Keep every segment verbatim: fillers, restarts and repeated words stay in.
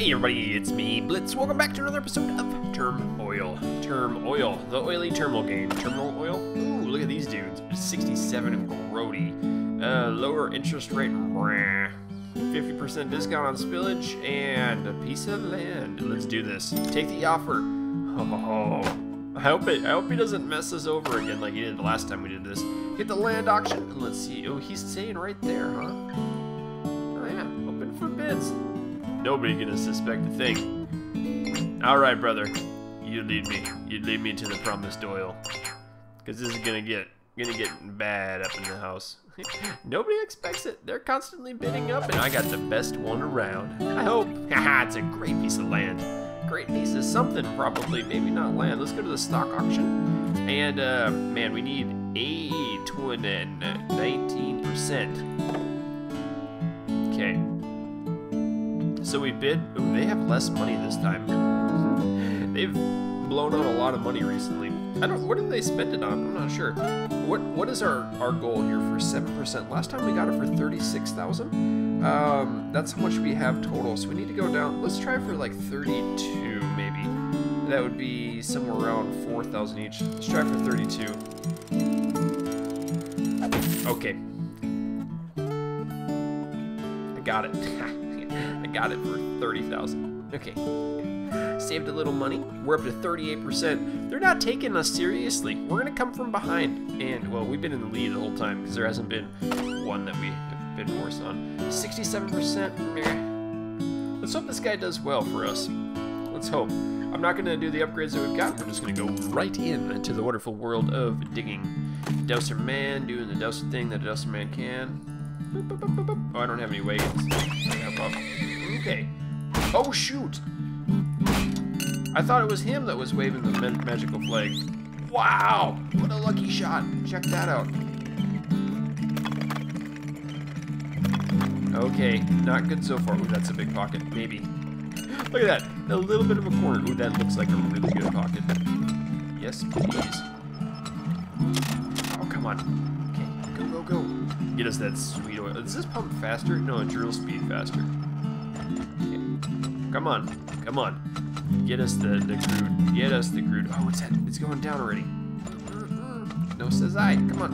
Hey everybody, it's me, Blitz. Welcome back to another episode of Turmoil. Turmoil, the oily turmoil game. Terminal oil? Ooh, look at these dudes. sixty-seven grody. Uh, lower interest rate. fifty percent discount on spillage and a piece of land. Let's do this. Take the offer. Oh. I hope, it, I hope he doesn't mess us over again like he did the last time we did this. Get the land auction, and let's see. Oh, he's staying right there, huh? Oh, yeah. Open for bids. Nobody gonna suspect a thing. All right, brother. You lead me. You lead me to the promised oil. Because this is gonna get gonna get bad up in the house. Nobody expects it. They're constantly bidding up, and I got the best one around. I hope. Haha, it's a great piece of land. Great piece of something, probably. Maybe not land. Let's go to the stock auction. And, uh, man, we need eight, twenty, nineteen percent. Okay. So we bid. Ooh, they have less money this time. They've blown out a lot of money recently. I don't... What did they spend it on? I'm not sure. What What is our, our goal here for seven percent? Last time we got it for thirty-six thousand. Um, that's how much we have total, so we need to go down. Let's try for like thirty-two, maybe. That would be somewhere around four thousand each. Let's try for thirty-two. Okay. I got it. I got it for thirty thousand. Okay. Saved a little money. We're up to thirty-eight percent. They're not taking us seriously. We're going to come from behind. And, well, we've been in the lead the whole time because there hasn't been one that we... bid worse on. sixty-seven percent. Let's hope this guy does well for us. Let's hope. I'm not going to do the upgrades that we've got. We're just going to go right in to the wonderful world of digging. Douser man doing the douser thing that a douser man can. Boop, boop, boop, boop, boop. Oh, I don't have any wagons. Okay. Oh, shoot. I thought it was him that was waving the ma magical flag. Wow. What a lucky shot. Check that out. Okay, not good so far. Ooh, that's a big pocket, maybe. Look at that, a little bit of a corner. Ooh, that looks like a really good pocket. Yes, please. Oh, come on. Okay, go, go, go. Get us that sweet oil. Is this pump faster? No, it drill speed faster. Okay. Come on, come on. Get us the, the crude, get us the crude. Oh, what's that? It's going down already. No, says I, come on.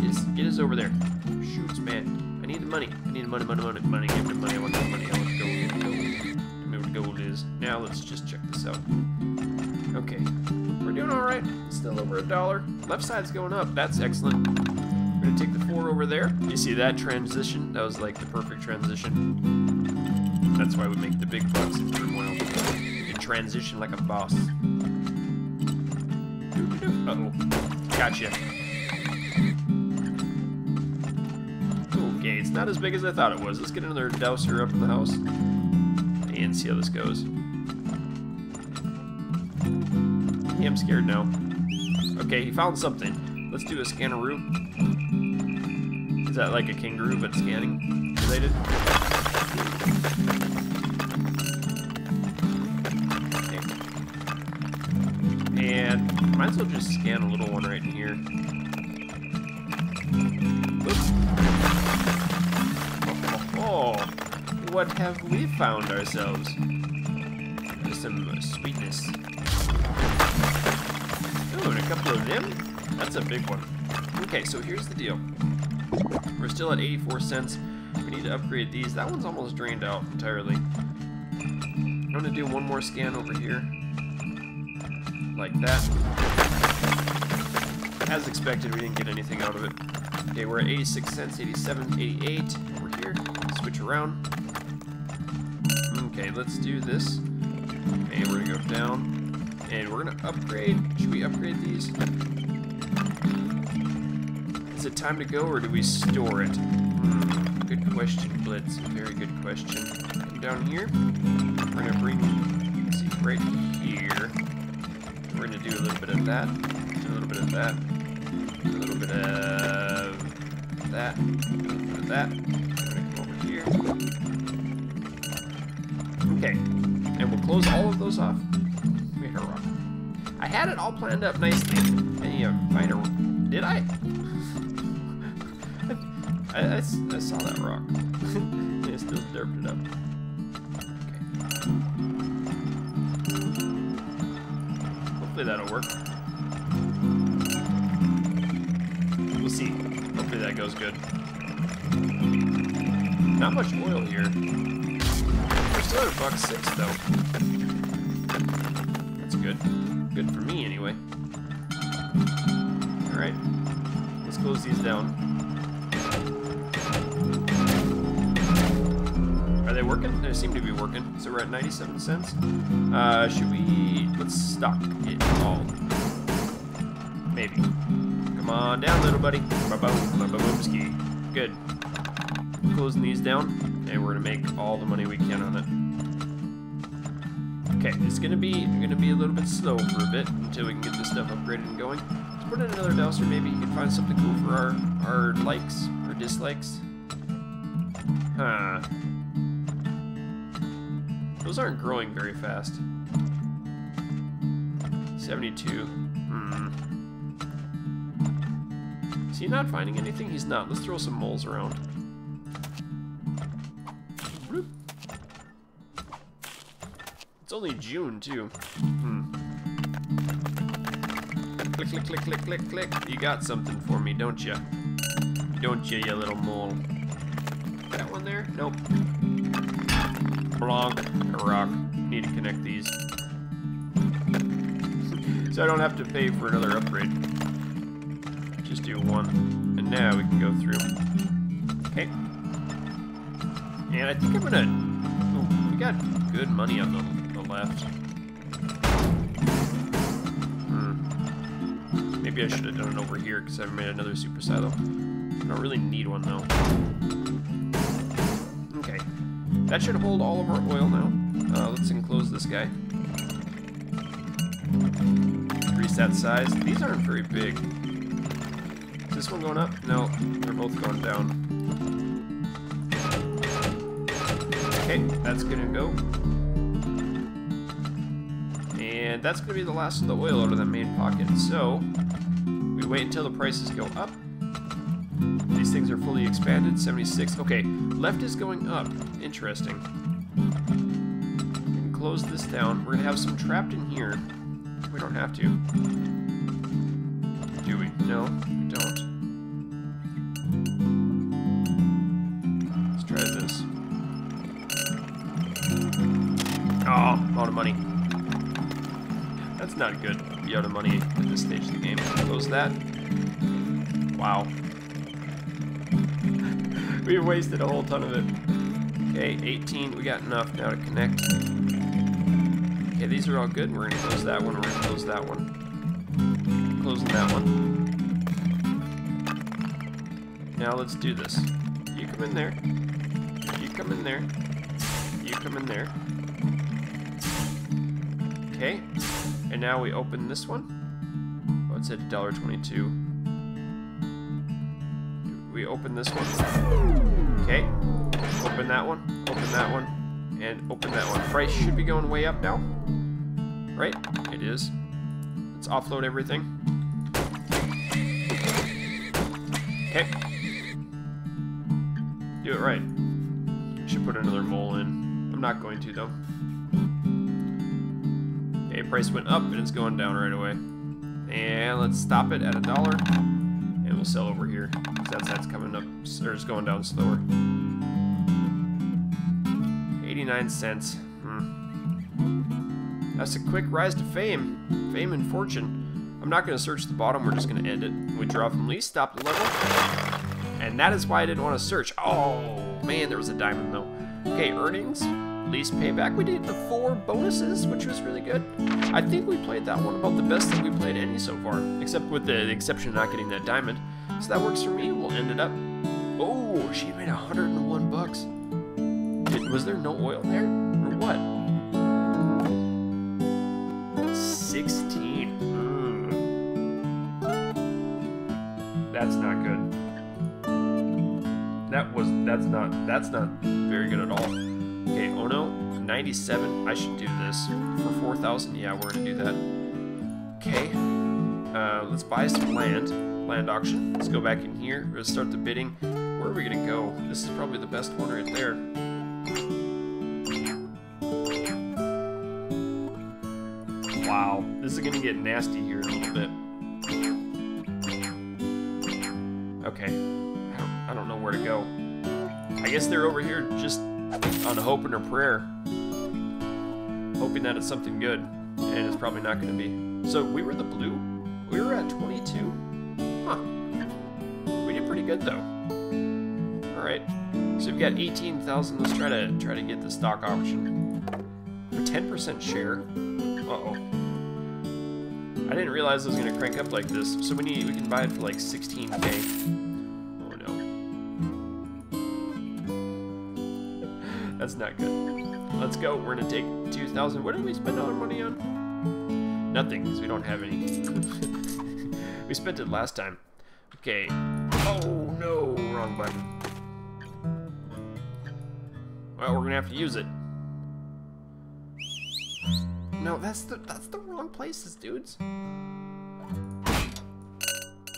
Get us, get us over there. Shoots, man. I need the money. I need the money, money, money, money. Give me the money. I want the money. I want the gold. Gold. I know what gold is. Now let's just check this out. Okay, we're doing all right. Still over a dollar. Left side's going up. That's excellent. We're gonna take the four over there. You see that transition? That was like the perfect transition. That's why we make the big bucks in Turmoil. You transition like a boss. Uh-oh. Gotcha. It's not as big as I thought it was. Let's get another douser up in the house and see how this goes. Yeah, I'm scared now. Okay, he found something. Let's do a scanneroo. Is that like a kangaroo but scanning related? Okay. And might as well just scan a little one right in here. What have we found ourselves? There's some uh, sweetness. Ooh, and a couple of them? That's a big one. Okay, so here's the deal. We're still at eighty-four cents. We need to upgrade these. That one's almost drained out entirely. I'm gonna do one more scan over here. Like that. As expected, we didn't get anything out of it. Okay, we're at eighty-six cents, eighty-seven, eighty-eight. Over here, switch around. Okay, let's do this. Okay, we're gonna go down. And we're gonna upgrade. Should we upgrade these? Is it time to go or do we store it? Hmm, good question, Blitz. Very good question. Come down here. We're gonna bring, let's see, right here. We're gonna do a little bit of that. Do a little bit of that. A little bit of that. A little bit of that. We're gonna come over here. Okay, and we'll close all of those off. Wait, a rock. I had it all planned up nicely. And you find a rock. Did I? I, I? I saw that rock. I still derped it up. Okay. that'll work. We'll see. Hopefully that goes good. Not much oil here. We're still at a buck six though. That's good. Good for me anyway. Alright. Let's close these down. Are they working? They seem to be working. So we're at ninety-seven cents. Uh, should we... Let's stock it all. Maybe. Come on down, little buddy. Ba-boom, good. Closing these down, and we're gonna make all the money we can on it. Okay, it's gonna be gonna be a little bit slow for a bit until we can get this stuff upgraded and going. Let's put in another dowser. Maybe you can find something cool for our our likes or dislikes. Huh? Those aren't growing very fast. seventy-two. Hmm. Is he not finding anything? He's not. Let's throw some moles around. It's only June, too. Hmm. Click, click, click, click, click, click. You got something for me, don't ya? Don't ya, you little mole? That one there? Nope. Blonk. Rock. Need to connect these. So I don't have to pay for another upgrade. Just do one. And now we can go through. Okay. And I think I'm gonna... Oh, we got good money on the, the left. Hmm. Maybe I should have done it over here because I made another super silo. I don't really need one though. Okay. That should hold all of our oil now. Uh, let's enclose this guy. Increase that size. These aren't very big. Is this one going up? No, they're both going down. Okay, that's gonna go. And that's gonna be the last of the oil out of that main pocket. So, we wait until the prices go up. These things are fully expanded, seventy-six. Okay, left is going up. Interesting. We can close this down. We're gonna have some trapped in here. We don't have to. Do we? No, we don't. Let's try this. Oh, I'm out of money. That's not good. Be out of money at this stage of the game. Close that. Wow. We wasted a whole ton of it. Okay, eighteen. We got enough now to connect. Okay, these are all good. We're gonna close that one. We're gonna close that one. Closing that one. Now let's do this. You come in there. You come in there. You come in there. Okay, and now we open this one. Oh, it's at one dollar twenty-two. We open this one. Okay, open that one, open that one, and open that one. Price should be going way up now, right? It is. Let's offload everything. Okay. Do it right. Should put another mole in. I'm not going to, though. Okay, price went up and it's going down right away. And let's stop it at a dollar and we'll sell over here. That's that's coming up, or it's going down slower. eighty-nine cents. Hmm. That's a quick rise to fame. Fame and fortune. I'm not going to search the bottom, we're just going to end it. We draw from least, stop the level. And that is why I didn't want to search. Oh, man, there was a diamond though. Okay, earnings. Lease payback. We did the four bonuses, which was really good. I think we played that one about the best that we played any so far, except with the exception of not getting that diamond. So that works for me. We'll end it up. Oh, she made one hundred and one bucks. Did, was there no oil there, or what? sixteen. Mm. That's not good. That was. That's not. That's not very good at all. Okay, oh no, ninety-seven, I should do this. For four thousand, yeah, we're gonna do that. Okay, uh, let's buy some land, land auction. Let's go back in here, we're gonna start the bidding. Where are we gonna go? This is probably the best one right there. Wow, This is gonna get nasty here in a little bit. Okay. I don't, I don't know where to go. I guess they're over here just on a hope and a prayer. Hoping that it's something good. And it's probably not gonna be. So we were the blue. We were at twenty-two. Huh. We did pretty good though. Alright. So we've got eighteen thousand. Let's try to try to get the stock option. For ten percent share. Uh-oh. I didn't realize it was gonna crank up like this. So we need we can buy it for like sixteen K. Oh no. That's not good. Let's go. We're gonna take two thousand. What did we spend all our money on? Nothing, because we don't have any. We spent it last time. Okay. Oh no, wrong button. Well, we're gonna have to use it. No, that's the that's the wrong places, dudes.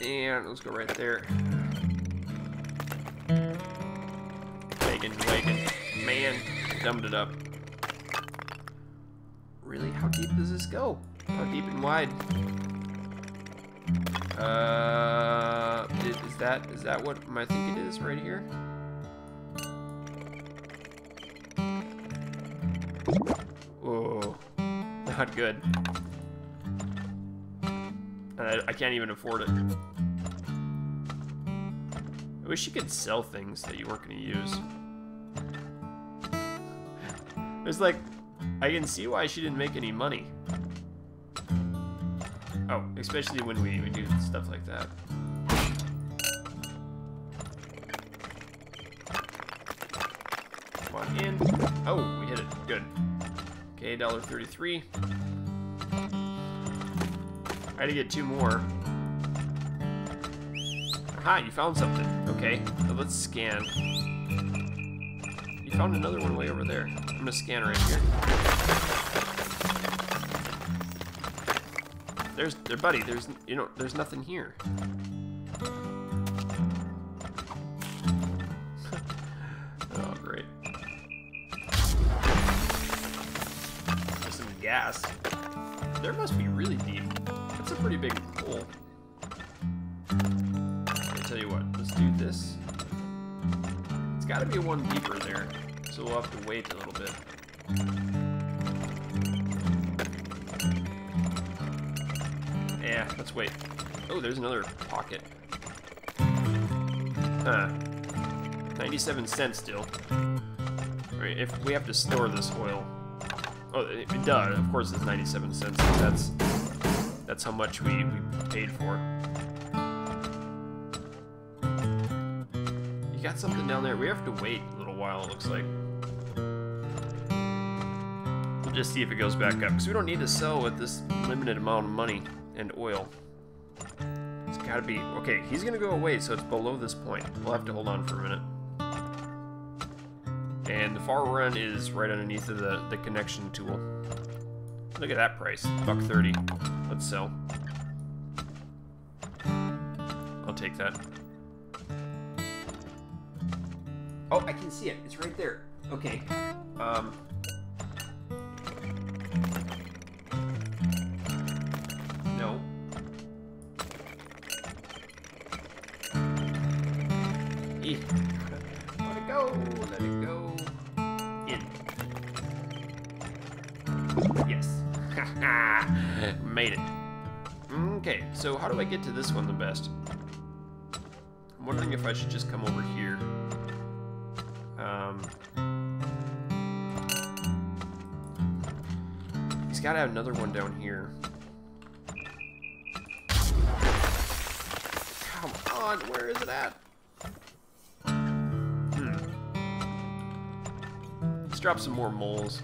And let's go right there. Wagon, wagon, man, dumbed it up. Really, how deep does this go? How deep and wide? Uh, is that is that what I think it is right here? Oh. Not good. And I, I can't even afford it. I wish you could sell things that you weren't going to use. It's like, I can see why she didn't make any money. Oh, especially when we, we do stuff like that. Come on in. Oh, we hit it. Good. Okay, one dollar thirty-three. I had to get two more. Aha, you found something. Okay, so let's scan. You found another one way over there. I'm gonna scan right here. There's, there, buddy. There's, you know, there's nothing here. Gas. There must be really deep. That's a pretty big hole. I tell you what, let's do this. It's got to be one deeper there, so we'll have to wait a little bit. Yeah, let's wait. Oh, there's another pocket. Huh. ninety-seven cents still. All right, if we have to store this oil. Oh, it, it does. Of course, it's ninety-seven cents. That's that's how much we, we paid for. You got something down there. We have to wait a little while, it looks like. We'll just see if it goes back up. Because we don't need to sell with this limited amount of money and oil. It's got to be... Okay, he's going to go away, so it's below this point. We'll have to hold on for a minute. And the far run is right underneath of the, the connection tool. Look at that price, buck thirty. Let's sell. I'll take that. Oh, I can see it. It's right there. Okay. Um. No. Eek. Let it go. Let it go. Yes. Made it. Okay, so how do I get to this one the best? I'm wondering if I should just come over here. Um, he's got to have another one down here. Come on, where is it at? Hmm. Let's drop some more moles.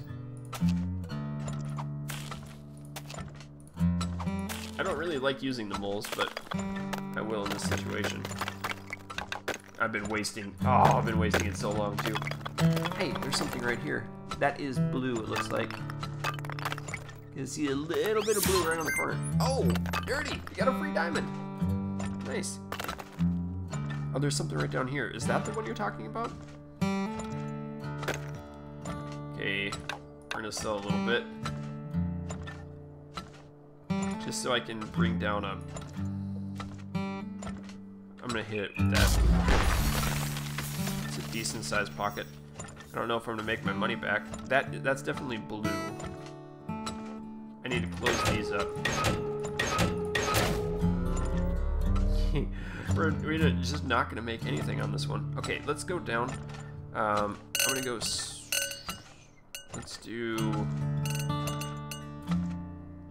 I don't really like using the moles, but I will in this situation. I've been wasting... Oh, I've been wasting it so long, too. Hey, there's something right here. That is blue, it looks like. You can see a little bit of blue right on the corner. Oh, dirty! You got a free diamond! Nice. Oh, there's something right down here. Is that the one you're talking about? Okay, we're gonna sell a little bit. Just so I can bring down a... I'm gonna hit it with that. It's a decent sized pocket. I don't know if I'm gonna make my money back. That That's definitely blue. I need to close these up. we're, we're just not gonna make anything on this one. Okay, let's go down. Um, I'm gonna go... S let's do...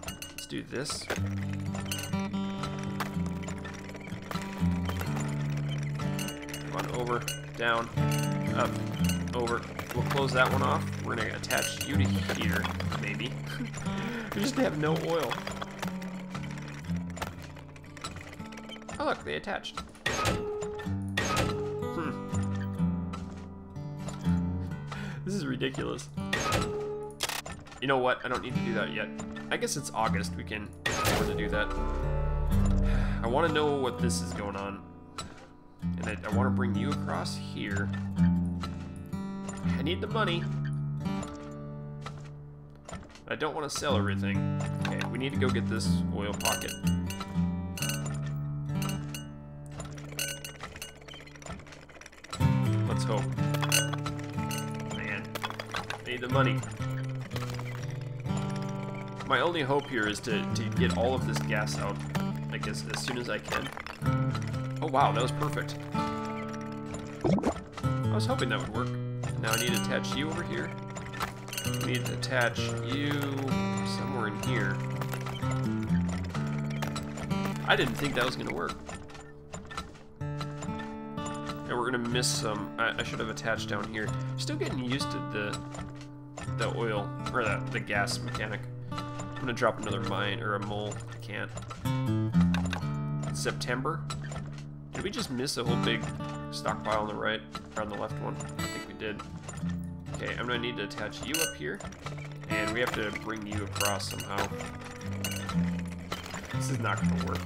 Let's do this. Come on, over, down, up, over. We'll close that one off. We're gonna attach you to here, maybe. We just have no oil. Oh look, they attached. Hmm. This is ridiculous. You know what? I don't need to do that yet. I guess it's August. We can afford to do that. I want to know what this is going on. And I, I want to bring you across here. I need the money. I don't want to sell everything. Okay, we need to go get this oil pocket. Let's hope. Man, I need the money. My only hope here is to, to get all of this gas out, I guess, as soon as I can. Oh wow, that was perfect. I was hoping that would work. Now I need to attach you over here. I need to attach you somewhere in here. I didn't think that was going to work. And we're going to miss some. I, I should have attached down here. Still getting used to the the oil, or the, the gas mechanic. I'm going to drop another mine, or a mole. I can't. It's September. Did we just miss a whole big stockpile on the right, or on the left one? I think we did. Okay, I'm gonna need to attach you up here, and we have to bring you across somehow. This is not gonna work.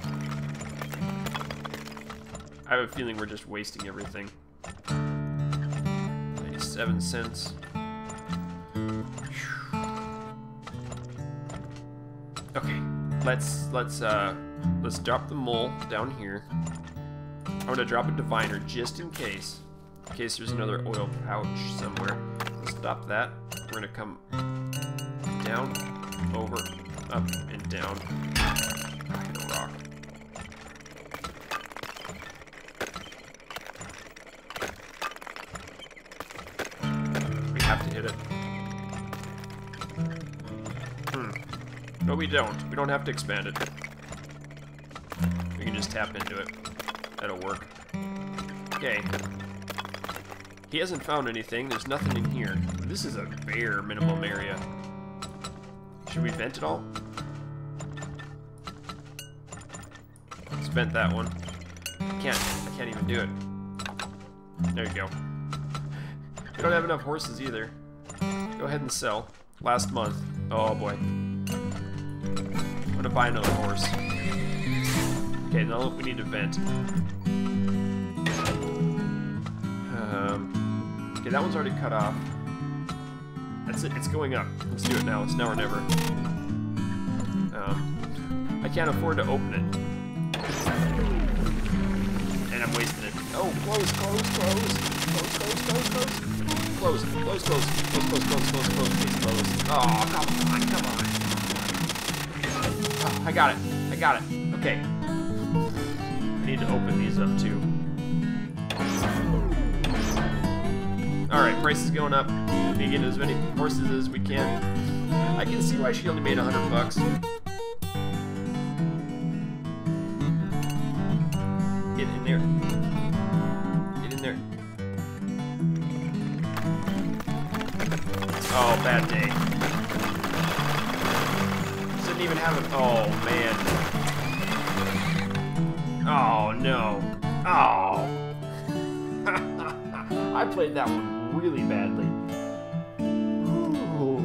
I have a feeling we're just wasting everything. ninety-seven cents. Okay, let's let's uh let's drop the mole down here. I'm gonna drop a diviner just in case. In case there's another oil pouch somewhere. Stop that. We're gonna come down, over, up, and down. I hit a rock. We have to hit it. Hmm. No, we don't. We don't have to expand it. We can just tap into it. That'll work. Okay. He hasn't found anything. There's nothing in here. This is a bare minimum area. Should we vent it all? Let's vent that one. I can't. I can't even do it. There you go. We don't have enough horses either. Go ahead and sell. Last month. Oh boy. I'm gonna buy another horse. Okay, now we need to vent. Um... Okay, that one's already cut off. That's it. It's going up. Let's do it now. It's now or never. Um, I can't afford to open it. And I'm wasting it. Oh, close, close, close. Close, close, close, close. Close, close, close. Close, close, close, close, close, please, close. Oh, come on, come on. Oh, I got it. I got it. Okay. I need to open these up, too. Alright, price is going up. We need to get as many horses as we can. I can see why she only made a hundred bucks. Get in there. Get in there. Oh, bad day. Didn't even have a... Oh, man. Oh, no. Oh. I played that one really badly. Ooh.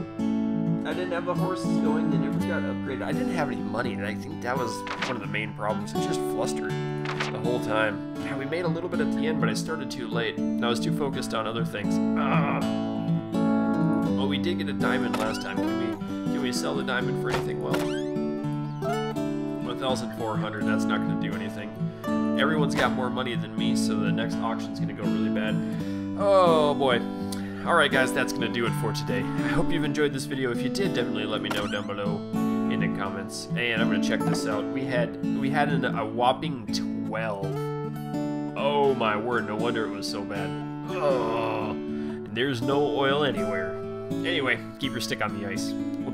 I didn't have the horses going, they never got upgraded. I didn't have any money, and I think that was one of the main problems. I was just flustered the whole time. Yeah, we made a little bit at the end, but I started too late, and I was too focused on other things. Ugh. Well, we did get a diamond last time. Can we, can we sell the diamond for anything well? one thousand four hundred, that's not going to do anything. Everyone's got more money than me, so the next auction's going to go really bad. Oh boy. Alright guys, that's going to do it for today. I hope you've enjoyed this video. If you did, definitely let me know down below in the comments. And I'm going to check this out. We had we had an, a whopping twelve. Oh my word, no wonder it was so bad. Oh, and there's no oil anywhere. Anyway, keep your stick on the ice. We'll